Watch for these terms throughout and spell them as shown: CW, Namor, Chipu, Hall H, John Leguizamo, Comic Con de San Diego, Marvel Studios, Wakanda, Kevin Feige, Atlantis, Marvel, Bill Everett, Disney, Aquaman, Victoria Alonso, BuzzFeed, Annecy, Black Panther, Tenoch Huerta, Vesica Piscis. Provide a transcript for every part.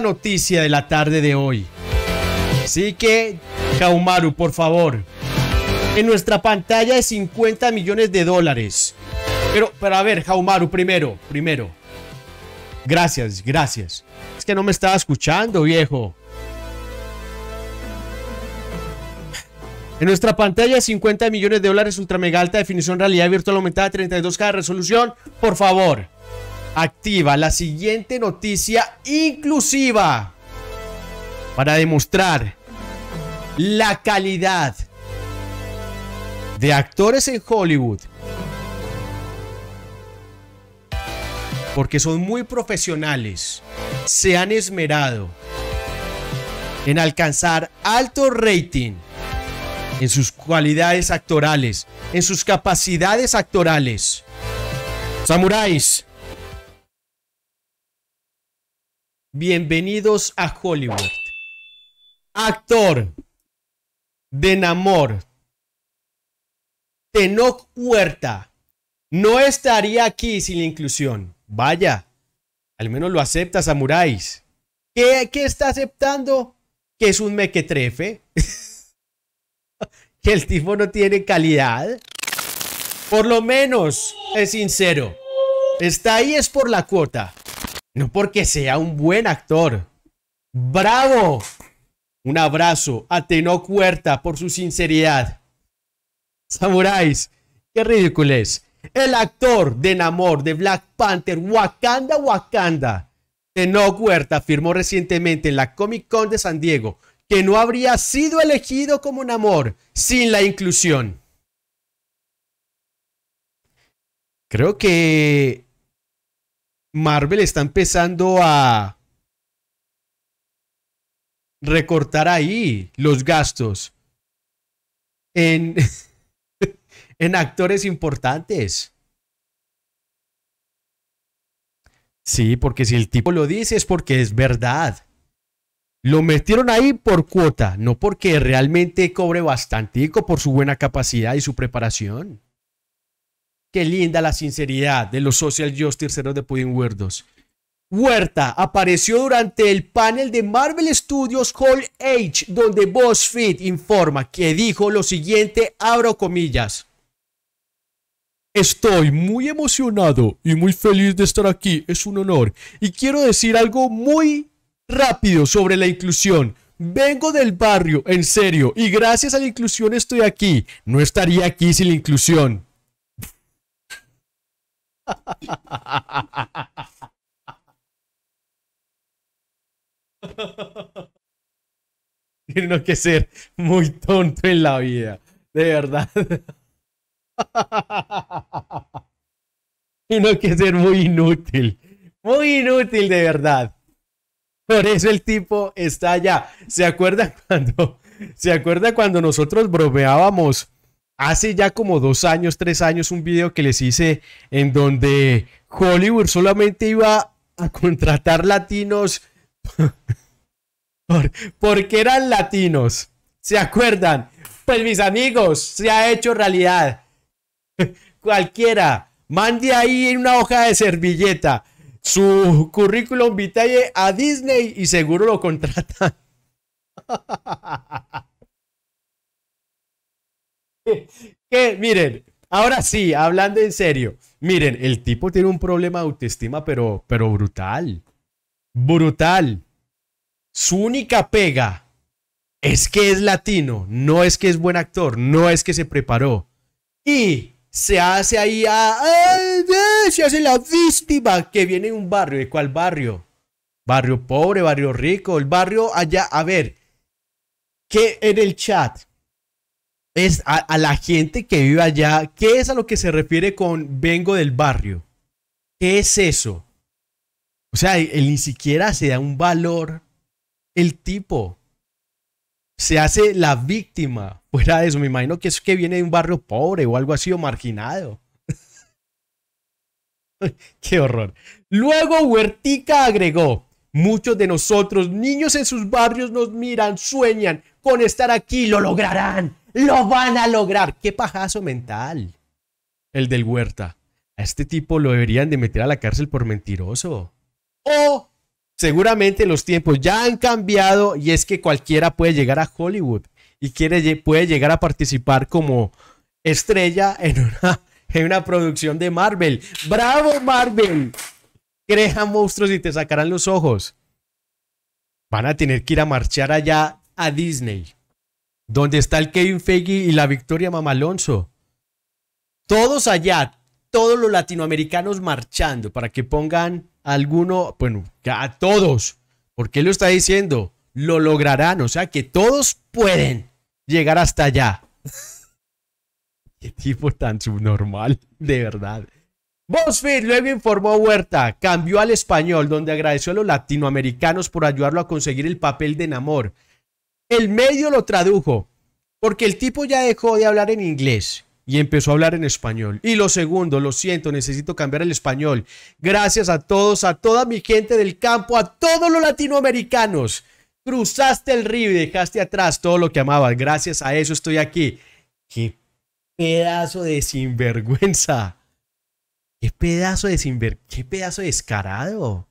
Noticia de la tarde de hoy. Así que, Kaumaru, por favor. En nuestra pantalla de 50 millones de dólares. Pero a ver, Kaumaru, primero. Gracias. Es que no me estaba escuchando, viejo. En nuestra pantalla de 50 millones de dólares, ultra mega alta definición, realidad virtual aumentada, 32K de resolución. Por favor. Activa la siguiente noticia inclusiva para demostrar la calidad de actores en Hollywood, porque son muy profesionales, se han esmerado en alcanzar alto rating en sus cualidades actorales, en sus capacidades actorales. Samuráis, bienvenidos a Hollywood. Actor de Namor, Tenoch Huerta, no estaría aquí sin la inclusión. Vaya, al menos lo acepta, Samuráis. ¿Qué está aceptando? Que es un mequetrefe. Que el tipo no tiene calidad. Por lo menos es sincero. Está ahí es por la cuota. No porque sea un buen actor. ¡Bravo! Un abrazo a Tenoch Huerta por su sinceridad. Samuráis, qué ridículo es. El actor de Namor, de Black Panther, Wakanda, Tenoch Huerta afirmó recientemente en la Comic Con de San Diego que no habría sido elegido como Namor sin la inclusión. Creo que Marvel está empezando a recortar ahí los gastos en actores importantes. Sí, porque si el tipo lo dice es porque es verdad. Lo metieron ahí por cuota, no porque realmente cobre bastantico por su buena capacidad y su preparación. Qué linda la sinceridad de los Social Justice Heroes de Pudding Weirdos. Huerta apareció durante el panel de Marvel Studios Hall H, donde BuzzFeed informa que dijo lo siguiente, abro comillas. Estoy muy emocionado y muy feliz de estar aquí, es un honor. Y quiero decir algo muy rápido sobre la inclusión. Vengo del barrio, en serio, y gracias a la inclusión estoy aquí. No estaría aquí sin la inclusión. Tiene uno que ser muy tonto en la vida, de verdad. Tiene uno que ser muy inútil de verdad. Por eso el tipo está allá. ¿Se acuerda cuando nosotros bromeábamos? Hace ya como 2 años, 3 años, un video que les hice en donde Hollywood solamente iba a contratar latinos porque eran latinos. ¿Se acuerdan? Pues mis amigos, se ha hecho realidad. Cualquiera, mande ahí en una hoja de servilleta su currículum vitae a Disney y seguro lo contratan. Que miren, ahora sí, hablando en serio, miren, el tipo tiene un problema de autoestima, pero brutal. Su única pega es que es latino, no es que es buen actor, no es que se preparó, y se hace ahí se hace la víctima que viene en un barrio. ¿De cuál barrio? Barrio pobre, barrio rico, el barrio allá. A ver, que en el chat es a la gente que vive allá, ¿qué es a lo que se refiere con vengo del barrio? ¿Qué es eso? O sea, él ni siquiera se da un valor. El tipo se hace la víctima. Fuera de eso, me imagino que es que viene de un barrio pobre o algo así, o marginado. Qué horror. Luego Huertica agregó: muchos de nosotros, niños en sus barrios, nos miran, sueñan con estar aquí, lo lograrán. ¡Lo van a lograr! ¡Qué pajazo mental! El del Huerta. A este tipo lo deberían de meter a la cárcel por mentiroso. O Seguramente los tiempos ya han cambiado y es que cualquiera puede llegar a Hollywood y puede llegar a participar como estrella en una producción de Marvel. ¡Bravo, Marvel! Crea monstruos y te sacarán los ojos. Van a tener que ir a marchar allá a Disney, donde está el Kevin Feige y la Victoria Mamá Alonso. Todos allá, todos los latinoamericanos marchando para que pongan a alguno, bueno, a todos. ¿Por qué lo está diciendo? Lo lograrán, o sea que todos pueden llegar hasta allá. Qué tipo tan subnormal, de verdad. BuzzFeed luego informó a Huerta, cambió al español, donde agradeció a los latinoamericanos por ayudarlo a conseguir el papel de Namor. El medio lo tradujo, porque el tipo ya dejó de hablar en inglés y empezó a hablar en español. Y lo segundo, lo siento, necesito cambiar el español. Gracias a todos, a toda mi gente del campo, a todos los latinoamericanos. Cruzaste el río y dejaste atrás todo lo que amabas. Gracias a eso estoy aquí. ¡Qué pedazo de sinvergüenza! ¡Qué pedazo de sinvergüenza! ¡Qué pedazo de descarado!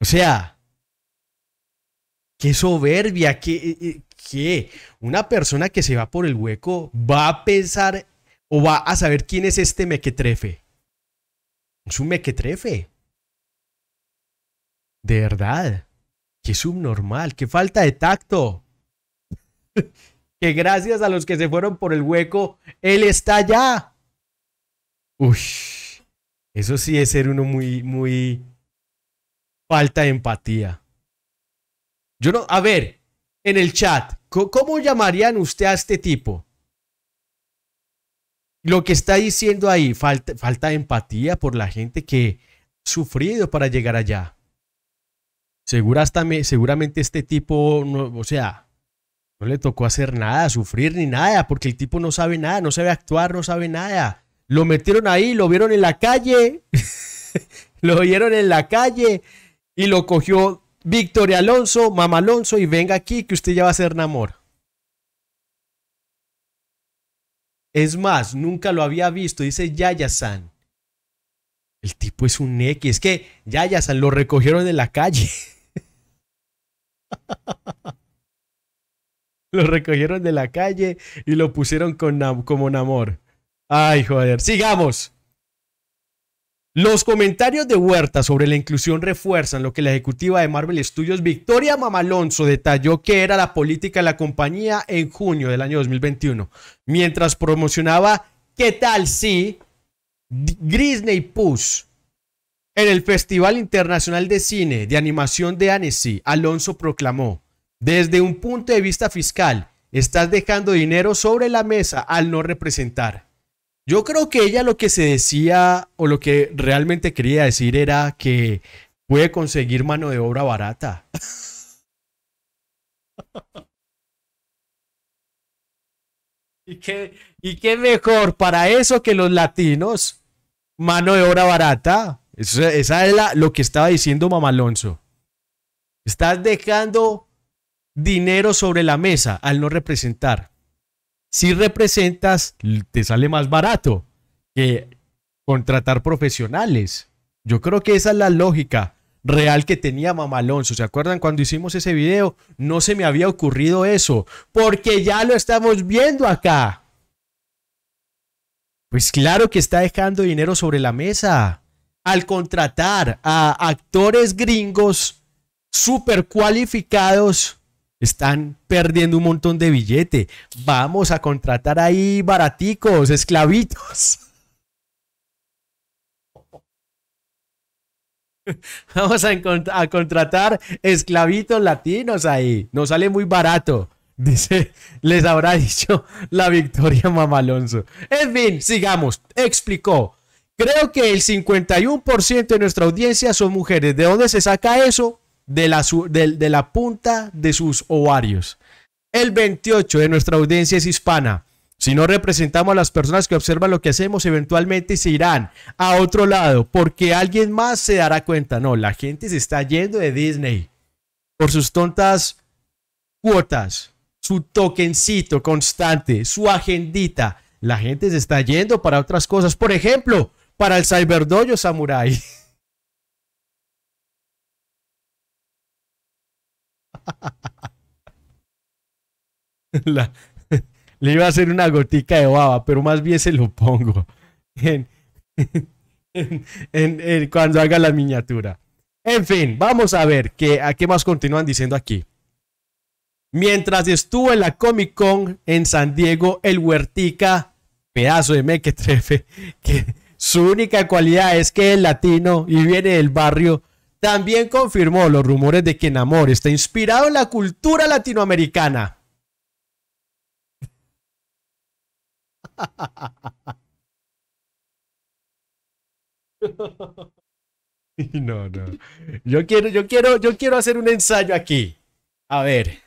O sea, qué soberbia, qué una persona que se va por el hueco va a pensar o va a saber quién es este mequetrefe. Es un mequetrefe. De verdad. Qué subnormal, qué falta de tacto. Que gracias a los que se fueron por el hueco, él está allá. Uy, eso sí es ser uno muy falta de empatía. Yo no, a ver, en el chat, ¿cómo llamarían usted a este tipo? Lo que está diciendo ahí, falta de empatía por la gente que ha sufrido para llegar allá. Seguramente este tipo, no, o sea, no le tocó hacer nada, sufrir ni nada, porque el tipo no sabe nada, no sabe actuar, no sabe nada. Lo metieron ahí, lo vieron en la calle, lo vieron en la calle y lo cogió Victoria Alonso, Mamá Alonso, y venga aquí que usted ya va a ser Namor. Es más, nunca lo había visto, dice Yaya-san. El tipo es un X, es que Yaya-san lo recogieron de la calle. Lo recogieron de la calle y lo pusieron como Namor. Ay, joder, sigamos. Los comentarios de Huerta sobre la inclusión refuerzan lo que la ejecutiva de Marvel Studios, Victoria Mamá Alonso, detalló que era la política de la compañía en junio del año 2021, mientras promocionaba ¿Qué tal si? Disney Plus en el Festival Internacional de Cine de Animación de Annecy. Alonso proclamó: desde un punto de vista fiscal, estás dejando dinero sobre la mesa al no representar. Yo creo que ella lo que se decía o lo que realmente quería decir era que puede conseguir mano de obra barata. ¿Y qué mejor para eso que los latinos? Mano de obra barata. Esa es lo que estaba diciendo Mamá Alonso. Estás dejando dinero sobre la mesa al no representar. Si representas, te sale más barato que contratar profesionales. Yo creo que esa es la lógica real que tenía Mamá Alonso. ¿Se acuerdan cuando hicimos ese video? No se me había ocurrido eso, porque ya lo estamos viendo acá. Pues claro que está dejando dinero sobre la mesa al contratar a actores gringos súper cualificados. Están perdiendo un montón de billete. Vamos a contratar ahí baraticos, esclavitos. Vamos a contratar esclavitos latinos ahí. Nos sale muy barato, dice, les habrá dicho la Victoria Mamá Alonso. En fin, sigamos. Explicó: creo que el 51% de nuestra audiencia son mujeres. ¿De dónde se saca eso? De la punta de sus ovarios. El 28% de nuestra audiencia es hispana. Si no representamos a las personas que observan lo que hacemos, eventualmente se irán a otro lado, porque alguien más se dará cuenta. No, la gente se está yendo de Disney por sus tontas cuotas, su tokencito constante, su agendita. La gente se está yendo para otras cosas. Por ejemplo, para el Cyberdojo Samurai. Le iba a hacer una gotica de baba, pero más bien se lo pongo cuando haga la miniatura. En fin, vamos a ver a qué más continúan diciendo aquí. Mientras estuvo en la Comic Con en San Diego, el Huertica, pedazo de mequetrefe, que su única cualidad es que es latino y viene del barrio, también confirmó los rumores de que Namor está inspirado en la cultura latinoamericana. No, no. Yo quiero hacer un ensayo aquí. A ver.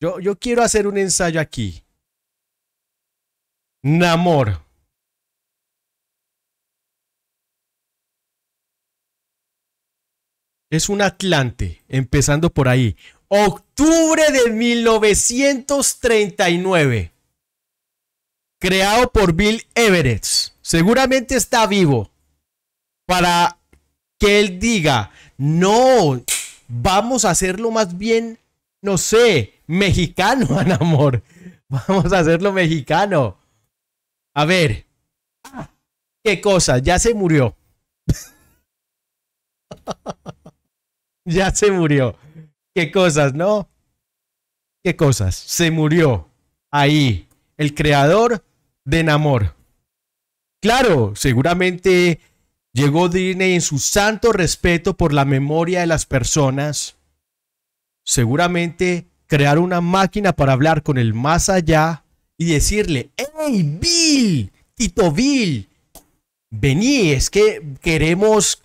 Yo quiero hacer un ensayo aquí. Namor. Es un atlante, empezando por ahí. Octubre de 1939. Creado por Bill Everett. Seguramente está vivo. Para que él diga, no, vamos a hacerlo más bien, no sé, mexicano, Namor. Vamos a hacerlo mexicano. A ver. ¿Qué cosa? Ya se murió. Ya se murió. ¿Qué cosas, no? ¿Qué cosas? Se murió. Ahí. El creador de Namor. Claro, seguramente llegó Disney en su santo respeto por la memoria de las personas. Seguramente crear una máquina para hablar con el más allá y decirle, ¡Hey, Bill! ¡Tito Bill! Vení, es que queremos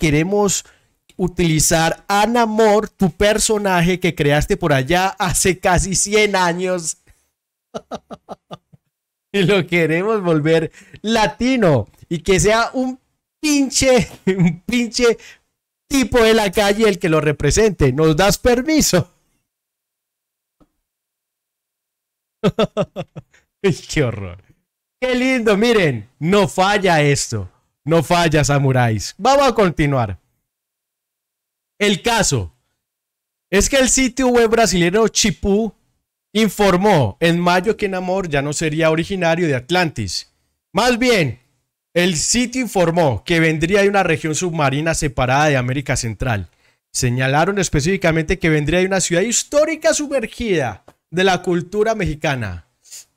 utilizar a Namor, tu personaje que creaste por allá hace casi 100 años. Y lo queremos volver latino y que sea un pinche tipo de la calle el que lo represente. ¿Nos das permiso? Qué horror. Qué lindo, miren, no falla esto. No falla, samuráis. Vamos a continuar. El caso es que el sitio web brasileño Chipu informó en mayo que Namor ya no sería originario de Atlantis. Más bien, el sitio informó que vendría de una región submarina separada de América Central. Señalaron específicamente que vendría de una ciudad histórica sumergida de la cultura mexicana.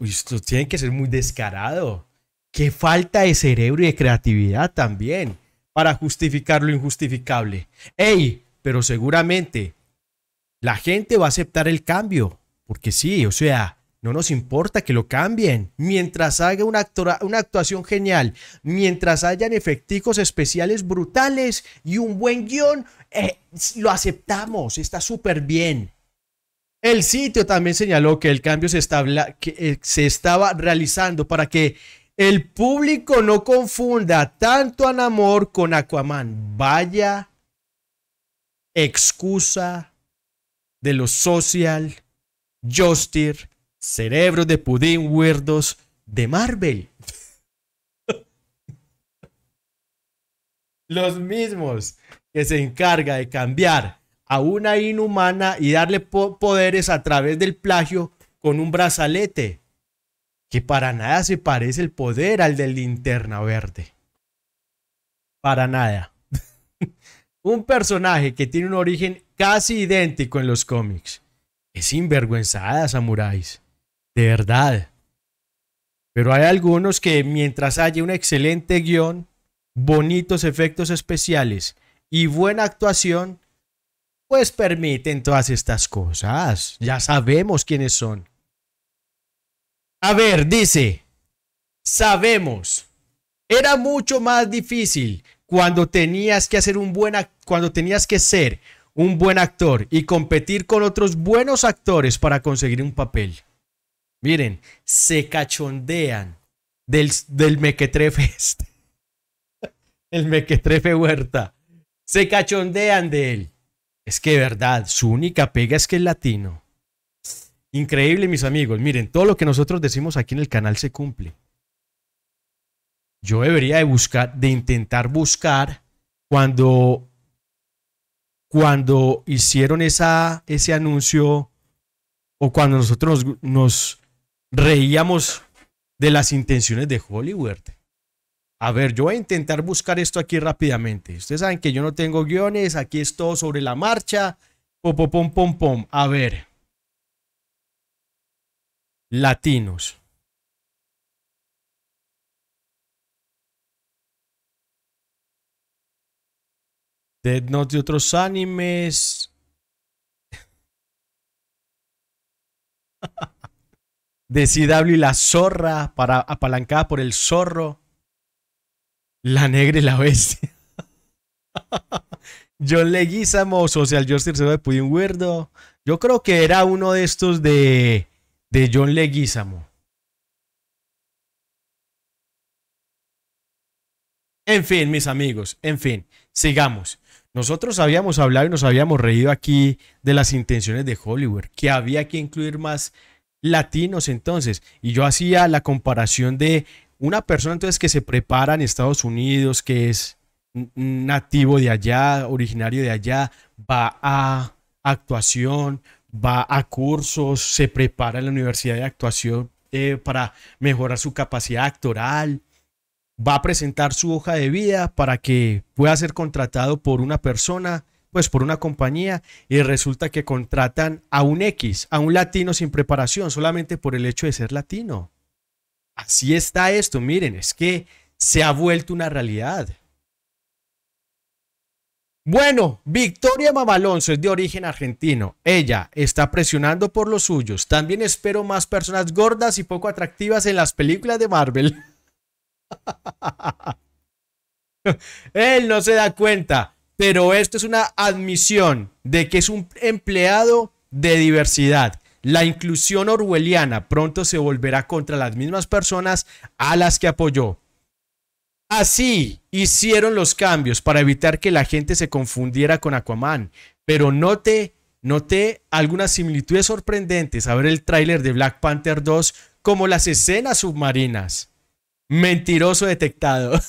Uy, esto tiene que ser muy descarado. Qué falta de cerebro y de creatividad también para justificar lo injustificable. ¡Ey! Pero seguramente la gente va a aceptar el cambio. Porque sí, o sea, no nos importa que lo cambien. Mientras haga una actuación genial, mientras hayan efecticos especiales brutales y un buen guión, lo aceptamos, está súper bien. El sitio también señaló que el cambio se estaba realizando para que el público no confunda tanto a Namor con Aquaman. Vaya excusa de los social Jostir, cerebros de pudín weirdos de Marvel. Los mismos que se encarga de cambiar a una inhumana y darle poderes a través del plagio con un brazalete que para nada se parece el poder al de Linterna Verde. Para nada. Un personaje que tiene un origen casi idéntico en los cómics. Es sinvergüenzada, samuráis. De verdad. Pero hay algunos que mientras haya un excelente guión, bonitos efectos especiales y buena actuación, pues permiten todas estas cosas. Ya sabemos quiénes son. A ver, dice. Sabemos. Era mucho más difícil cuando tenías que ser un buen actor y competir con otros buenos actores para conseguir un papel. Miren, se cachondean del mequetrefe este. El mequetrefe Huerta. Se cachondean de él. Es que de verdad, su única pega es que es latino. Increíble, mis amigos. Miren, todo lo que nosotros decimos aquí en el canal se cumple. Yo debería de intentar buscar cuando hicieron ese anuncio, o cuando nosotros nos reíamos de las intenciones de Hollywood. A ver, yo voy a intentar buscar esto aquí rápidamente. Ustedes saben que yo no tengo guiones, aquí es todo sobre la marcha. Pom, pom, pom, pom. A ver. Latinos. Death Note y otros animes. De CW y la zorra, apalancada por el zorro. La negra y la bestia. John Leguizamo, Social Justice de Pudding Weirdo. Yo creo que era uno de estos de John Leguizamo. En fin, mis amigos, en fin, sigamos. Nosotros habíamos hablado y nos habíamos reído aquí de las intenciones de Hollywood, que había que incluir más latinos entonces. Y yo hacía la comparación de una persona entonces que se prepara en Estados Unidos, que es nativo de allá, originario de allá, va a actuación, va a cursos, se prepara en la universidad de actuación para mejorar su capacidad actoral, va a presentar su hoja de vida para que pueda ser contratado por una persona, pues por una compañía, y resulta que contratan a un X, a un latino sin preparación, solamente por el hecho de ser latino. Así está esto, miren, es que se ha vuelto una realidad. Bueno, Victoria Alonso es de origen argentino. Ella está presionando por los suyos. También espero más personas gordas y poco atractivas en las películas de Marvel. Él no se da cuenta, pero esto es una admisión de que es un empleado de diversidad. La inclusión orwelliana pronto se volverá contra las mismas personas a las que apoyó. Así hicieron los cambios para evitar que la gente se confundiera con Aquaman, pero noté algunas similitudes sorprendentes a ver el tráiler de Black Panther 2, como las escenas submarinas. Mentiroso detectado.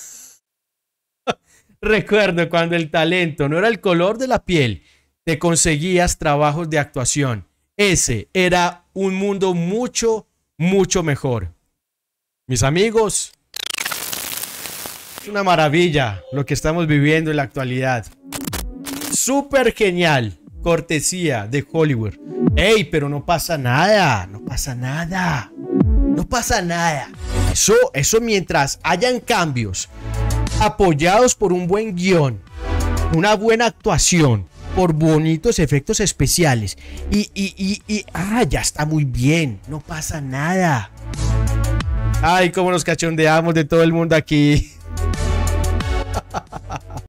Recuerdo cuando el talento no era el color de la piel, te conseguías trabajos de actuación. Ese era un mundo mucho, mucho mejor. Mis amigos, es una maravilla lo que estamos viviendo en la actualidad. Súper genial, cortesía de Hollywood. Ey, pero no pasa nada, no pasa nada, no pasa nada. Eso mientras hayan cambios apoyados por un buen guión, una buena actuación, por bonitos efectos especiales y ya está muy bien, no pasa nada. Ay, cómo nos cachondeamos de todo el mundo aquí.